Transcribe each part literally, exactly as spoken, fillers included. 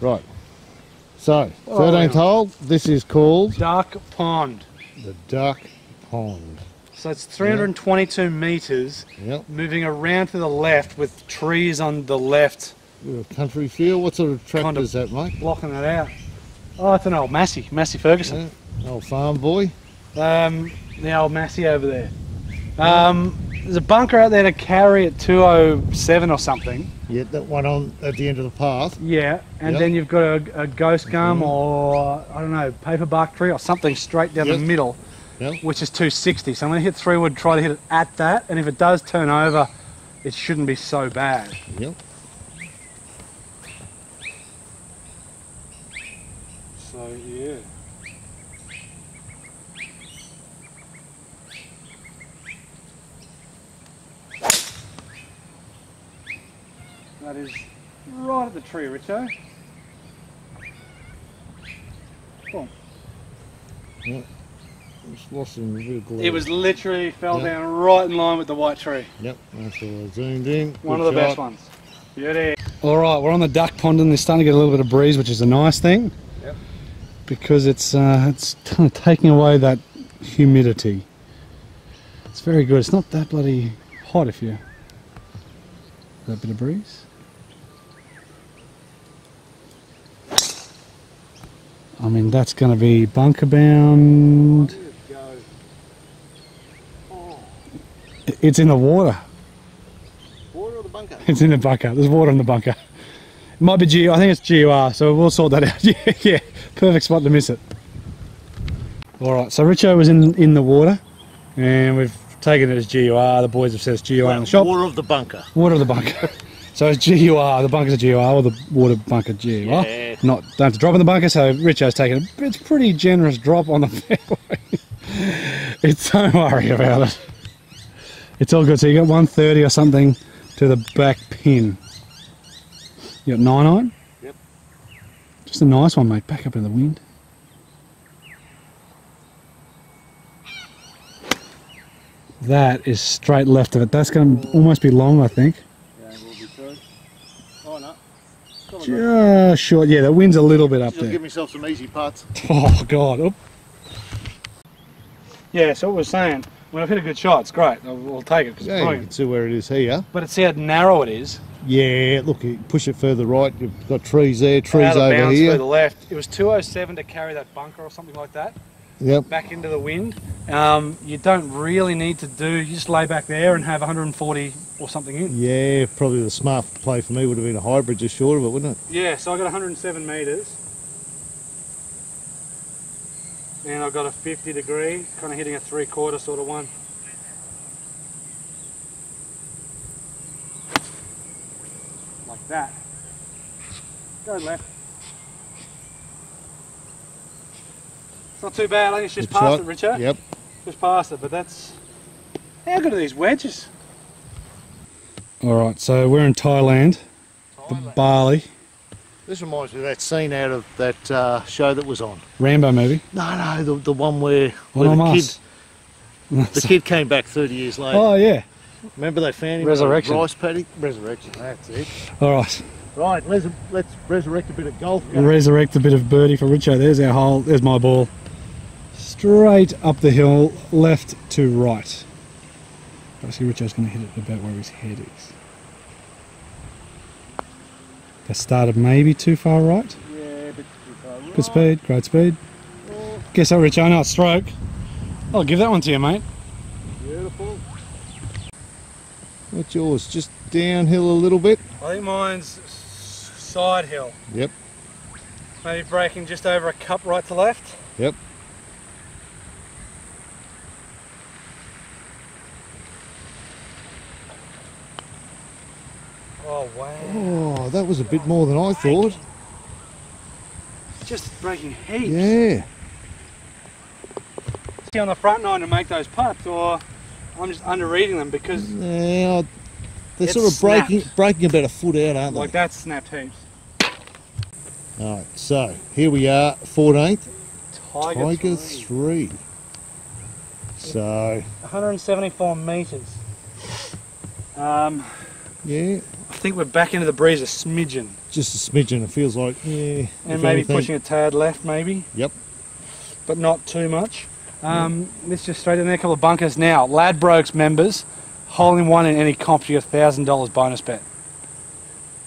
Right. So, thirteenth hole. This is called Duck Pond. The Duck Pond. So it's three hundred twenty-two yep. metres, yep. moving around to the left with trees on the left. You're a country feel. What sort of track kind of is that, mate? Blocking that out. Oh, it's an old Massey, Massey Ferguson. Yeah. Old farm boy. Um, the old Massey over there. Um, there's a bunker out there to carry at two oh seven or something. Yeah, that one on at the end of the path. Yeah, and yep. then you've got a, a ghost gum mm. or, I don't know, paperbark tree or something straight down yep. the middle, yep. which is two sixty. So I'm going to hit three wood, try to hit it at that, and if it does turn over, it shouldn't be so bad. Yep. So, yeah. That is right at the tree, Richo. Boom. Yeah. It was, it was literally fell yep. down right in line with the white tree. Yep, that's all I zoomed in. One Good of the shot. Best ones. Beauty. All right, we're on the Duck Pond and they're starting to get a little bit of breeze, which is a nice thing. Yep. Because it's uh, it's kind of taking away that humidity. It's very good. It's not that bloody hot if you. That bit of breeze. I mean, that's going to be bunker bound. Oh. It's in the water. Water or the bunker? It's in the bunker. There's water in the bunker. It might be G U R. I think it's G U R, so we'll sort that out. yeah, yeah, perfect spot to miss it. All right, so Richo was in in the water, and we've taken it as G U R. The boys have said it's G U R well, in the shop. Water of the bunker. Water of the bunker. So it's G U R. The bunker's a G U R, or the water bunker G U R. Yeah. Not don't have to drop in the bunker. So Richo's taken a it's pretty generous drop on the fairway. It's don't worry about it. It's all good. So you got one thirty or something to the back pin. You got nine iron. Yep. Just a nice one, mate. Back up in the wind. That is straight left of it. That's going to almost be long, I think. Yeah, it will be true. Oh, no. Just good. Short. Yeah, the wind's a little bit up Just there. Just give myself some easy putts. Oh, God. Oop. Yeah, so what we're saying, when I've hit a good shot, it's great. I'll, I'll take it because yeah, it's brilliant. You can see where it is here. But it's see how narrow it is. Yeah, look, you push it further right. You've got trees there, trees over here. Out of bounds to the left. It was two oh seven to carry that bunker or something like that. Yep. Back into the wind. Um, you don't really need to do, you just lay back there and have one hundred and forty or something in. Yeah, probably the smart play for me would have been a hybrid just short of it, wouldn't it? Yeah, so I got one hundred and seven metres. And I got a fifty degree, kind of hitting a three quarter sort of one. Like that. Go left. It's not too bad, I think it's just Good past shot. It, Richo. Yep. Just past it, but that's... How good are these wedges? Alright, so we're in Thailand. Thailand. Bali. This reminds me of that scene out of that uh, show that was on. Rambo movie? No, no, the, the one where, where the, kid, the kid came back thirty years later. Oh, yeah. Remember they found him? Resurrection. Rice paddy? Resurrection, that's it. Alright. Right, let's, let's resurrect a bit of golf. Guys. Resurrect a bit of birdie for Richo. There's our hole, there's my ball. Straight up the hill, left to right. I see Richo's going to hit it about where his head is. That started maybe too far right. Yeah, a bit too far right. Good speed, great speed. Oh. Guess so, Richo, no, it's stroke. I'll give that one to you, mate. Beautiful. What's yours? Just downhill a little bit? I think mine's side hill. Yep. Maybe breaking just over a cup right to left. Yep. Oh wow. Oh, that was a bit more than I thought. Just breaking heaps. Yeah. On the front nine to make those putts, or I'm just under-reading them because... Yeah, they're sort of breaking, breaking about a foot out, aren't they? Like that's snapped heaps. Alright, so here we are, fourteenth. Tiger, Tiger three. three. So... one hundred and seventy-four metres. Um, yeah. I think we're back into the breeze a smidgen. just a smidgen. It feels like, yeah. And maybe anything. Pushing a tad left, maybe. Yep. But not too much. Um, yeah. Let's just straight in there. A couple of bunkers now. Ladbrokes members, hole in one in any comp, you get a one thousand dollars bonus bet.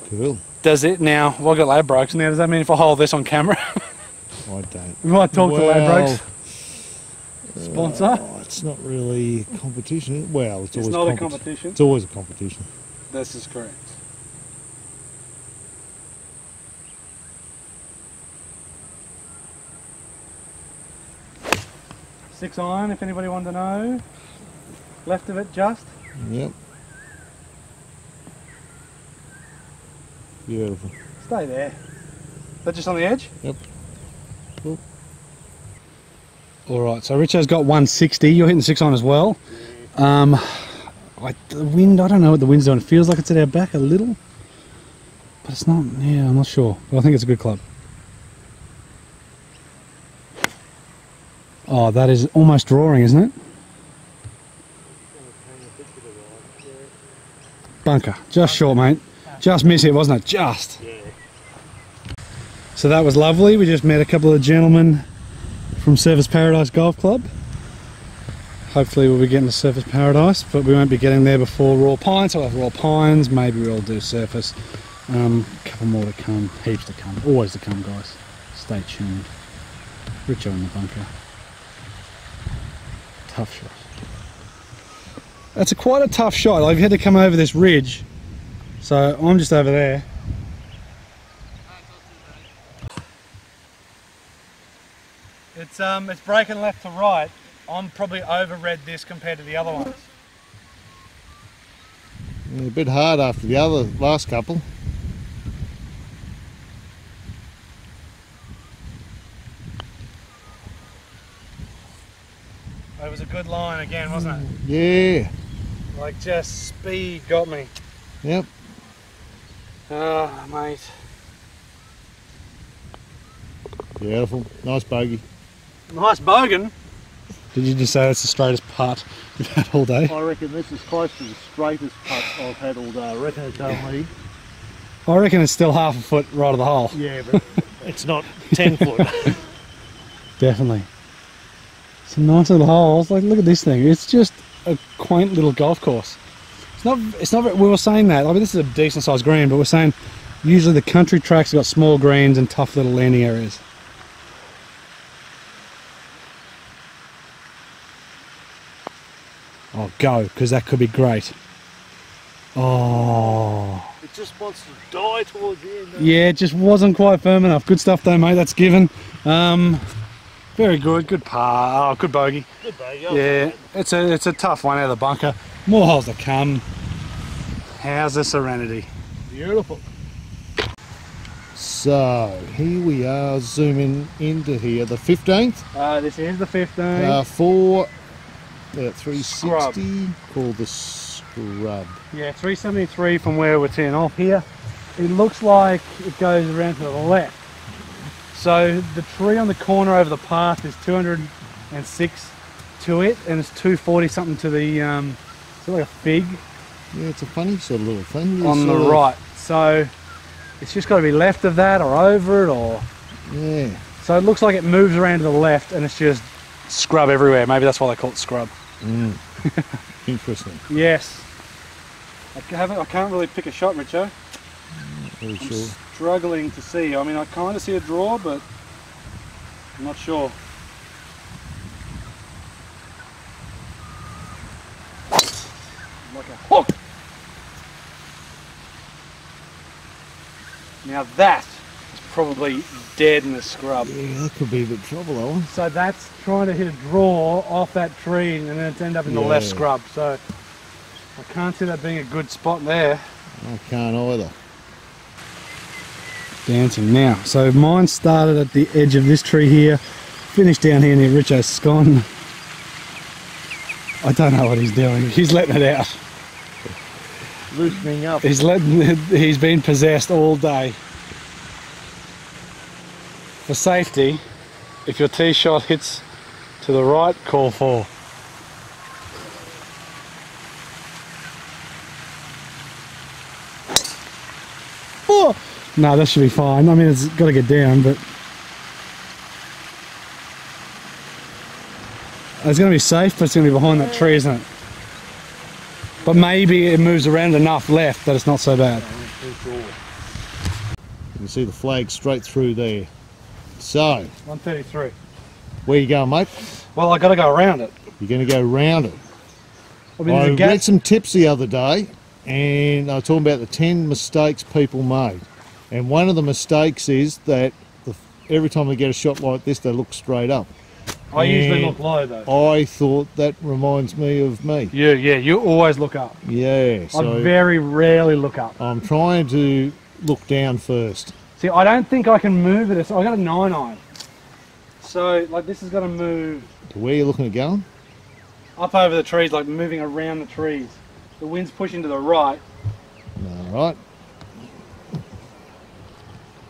Cool. Does it now? Well, I've got Ladbrokes now. Does that mean if I hold this on camera? I don't. We might talk well, to Ladbrokes. Sponsor? Oh, it's not really a competition. Well, it's, it's always not a competition. It's always a competition. This is correct. Six iron, if anybody wanted to know. Left of it, just. Yep. Beautiful. Stay there. Is that just on the edge? Yep. Cool. All right, so Richo's got one sixty. You're hitting six iron as well. Um, I, the wind, I don't know what the wind's doing. It feels like it's at our back a little, but it's not. Yeah, I'm not sure. But I think it's a good club. Oh, that is almost drawing, isn't it? Bunker. Just short, mate. Just missed it, wasn't it? Just. Yeah. So that was lovely. We just met a couple of gentlemen from Surfers Paradise Golf Club. Hopefully we'll be getting to Surfers Paradise, but we won't be getting there before Royal Pines. So we'll have Royal Pines. Maybe we'll do Surfers. Um, a couple more to come. Heaps to come. Always to come, guys. Stay tuned. Richo in the bunker. Tough shot. That's a quite a tough shot. I've had to come over this ridge, so I'm just over there. It's um, it's breaking left to right. I'm probably overread this compared to the other ones. Yeah, a bit hard after the other last couple. It was a good line again, wasn't it? Yeah. Like, just speed got me. Yep. Oh, mate. Beautiful. Nice bogey. Nice bogan? Did you just say that's the straightest putt you've had all day? I reckon this is close to the straightest putt I've had all day. I reckon it's only... I reckon it's still half a foot right of the hole. Yeah, but it's not ten foot. Definitely. Some nice little holes. Like, look at this thing. It's just a quaint little golf course. It's not. It's not. We were saying that. I mean, this is a decent sized green, but we're saying usually the country tracks have got small greens and tough little landing areas. Oh, go! Because that could be great. Oh. It just wants to die towards the end. Yeah, it just wasn't quite firm enough. Good stuff though, mate. That's given. Um. Very good, good par, oh, good bogey. Good bogey. Yeah, it's a it's a tough one out of the bunker. More holes to come. How's the serenity? Beautiful. So here we are, zooming into here, the fifteenth. Uh, this is the fifteenth. Uh, four, uh, three sixty. Called the scrub. Yeah, three seventy three from where we're teeing off here. It looks like it goes around to the left. So the tree on the corner over the path is two hundred and six to it, and it's two forty something to the, um, is it like a fig? Yeah, it's a funny sort of little thing. On the right. So it's just got to be left of that or over it or... Yeah. So it looks like it moves around to the left and it's just scrub everywhere. Maybe that's why they call it scrub. Mm. Interesting. Yes. I haven't, I can't really pick a shot, Richo. Very sure. Struggling to see. I mean, I kind of see a draw, but I'm not sure. Like a hook. Now that is probably dead in the scrub. Yeah, that could be a bit trouble, though. So that's trying to hit a draw off that tree, and then it's end up in yeah. the left scrub. So I can't see that being a good spot there. I can't either. Dancing now. So mine started at the edge of this tree here, finished down here near Richo's scone. I don't know what he's doing. He's letting it out. Loosening up. He's letting it, he's been possessed all day. For safety, if your tee shot hits to the right, call four. No, that should be fine. I mean, it's got to get down, but it's going to be safe, but it's going to be behind that tree, isn't it? But maybe it moves around enough left that it's not so bad. You can see the flag straight through there. So, one thirty-three. Where you going, mate? Well, I got to go around it. You're going to go round it. I, mean, I read some tips the other day, and I was talking about the ten mistakes people made. And one of the mistakes is that the, every time they get a shot like this, they look straight up. I and usually look low though. I thought that reminds me of me. Yeah, yeah, you always look up. Yeah. So I very rarely look up. I'm trying to look down first. See, I don't think I can move it. So I got a nine iron. So, like, this is going to move. To where you're looking at going? Up over the trees, like moving around the trees. The wind's pushing to the right. Alright.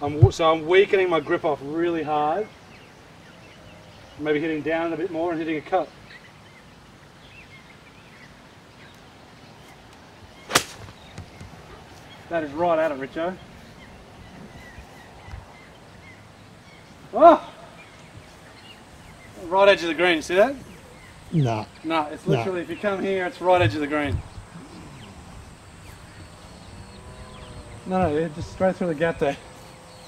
I'm, so I'm weakening my grip off really hard. Maybe hitting down a bit more and hitting a cut. That is right at it, Richo. Oh! Right edge of the green, you see that? No. No, it's literally, no. If you come here, it's right edge of the green. No, no, just straight through the gap there.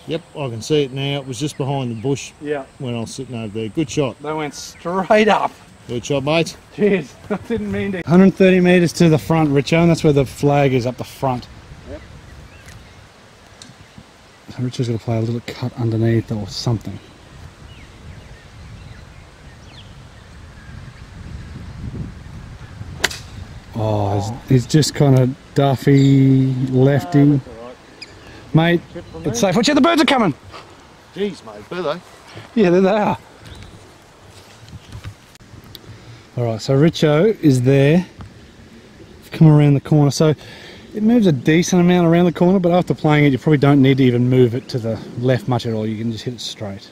Yep, I can see it now. It was just behind the bush. Yeah. When I was sitting over there. Good shot. They went straight up. Good shot, mate. Cheers. I didn't mean to. one hundred thirty metres to the front, Richo, and that's where the flag is, up the front. Yep. So Richo's going to play a little cut underneath or something. Oh, oh. He's just kind of duffy, lefty. Oh, mate, it's safe. Watch out, the birds are coming! Jeez, mate, were they? Yeah, there they are. Alright, so Richo is there. I've come around the corner. So it moves a decent amount around the corner, but after playing it, you probably don't need to even move it to the left much at all. You can just hit it straight.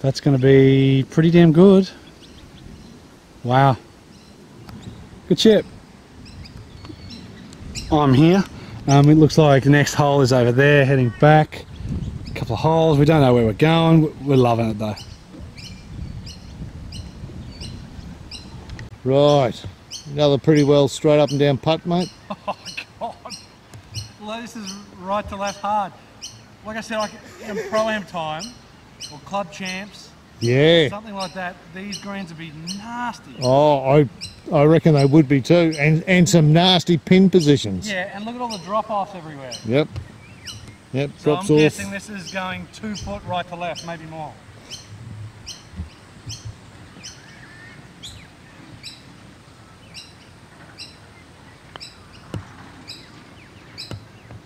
That's going to be pretty damn good. Wow. Good chip. I'm here. Um, it looks like the next hole is over there, heading back. A couple of holes, we don't know where we're going. We're loving it though. Right, another pretty well straight up and down putt, mate. Oh God, well, this is right to left hard. Like I said, I can, in Pro-Am time, or Club Champs, yeah, something like that, these greens would be nasty. Oh, I I reckon they would be too, and and some nasty pin positions. Yeah, and look at all the drop-offs everywhere. Yep, yep, so drops I'm off. Guessing this is going two foot right to left, maybe more.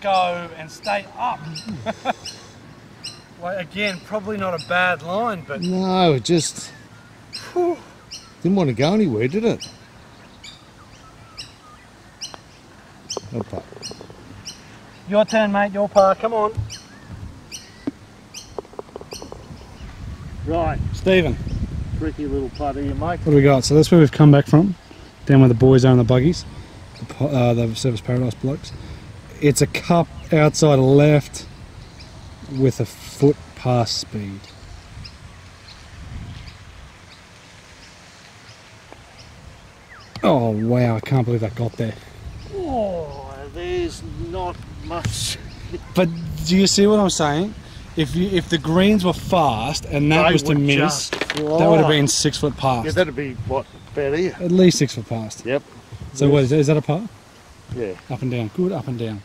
Go and stay up. Well, again, probably not a bad line, but... No, it just... Whew. Didn't want to go anywhere, did it? No par. Your turn, mate, your par, come on. Right, Stephen. Tricky little putt here, mate. What do we got? So that's where we've come back from, down where the boys own the buggies, the, uh, the Surfers Paradise blokes. It's a cup outside left with a foot past speed. Oh wow, I can't believe that got there. Oh, there's not much. But do you see what I'm saying? If you, if the greens were fast and that they was to miss, that would have been six foot past. Yeah, that'd be what, about here? At least six foot past. Yep. So yes. What is that, is that a par? Yeah. Up and down, good up and down.